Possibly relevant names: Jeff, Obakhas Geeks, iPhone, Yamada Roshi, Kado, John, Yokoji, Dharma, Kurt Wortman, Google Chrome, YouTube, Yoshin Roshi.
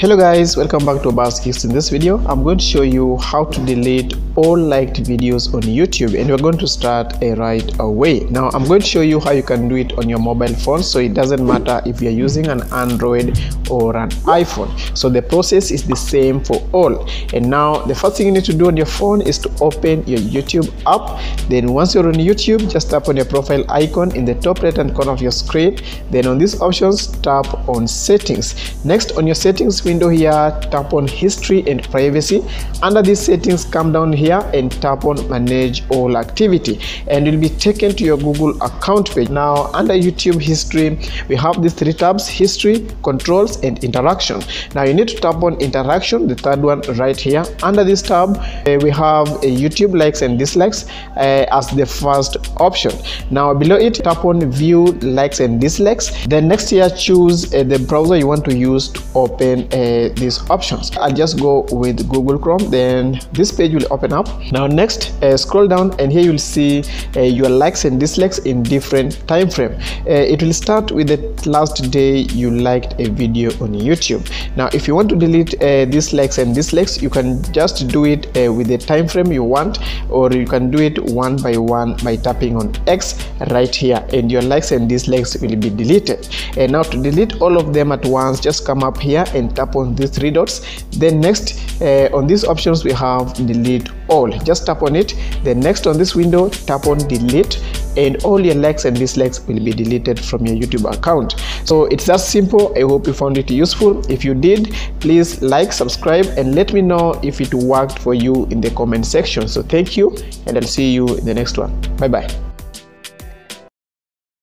Hello guys, welcome back to Obakhas Geeks. In this video I'm going to show you how to delete all liked videos on YouTube, and we're going to start right away. Now I'm going to show you how you can do it on your mobile phone, so it doesn't matter if you're using an Android or an iPhone. So the process is the same for all. And now the first thing you need to do on your phone is to open your YouTube app. Then once you're on YouTube, just tap on your profile icon in the top right hand corner of your screen. Then on these options, tap on settings. Next, on your settings window here, tap on history and privacy. Under these settings, come down here and tap on manage all activity, and you'll be taken to your Google account page. Now under YouTube history, we have these three tabs: history, controls, and interaction. Now you need to tap on interaction, the third one right here. Under this tab we have YouTube likes and dislikes as the first option. Now below it, tap on view likes and dislikes. Then next here, choose the browser you want to use to open these options. I'll just go with Google Chrome. Then this page will open up. Now next, scroll down and here you'll see your likes and dislikes in different time frame. It will start with the last day you liked a video on YouTube. Now if you want to delete these likes and dislikes, you can just do it with the time frame you want, or you can do it one by one by tapping on X right here, and your likes and dislikes will be deleted. And now to delete all of them at once, just come up here and tap on these three dots. Then next, on these options we have delete all. Just tap on it. Then next, on this window, tap on delete, and all your likes and dislikes will be deleted from your YouTube account. So it's that simple. I hope you found it useful. If you did, please like, subscribe, and let me know if it worked for you in the comment section. So thank you, and I'll see you in the next one. Bye bye.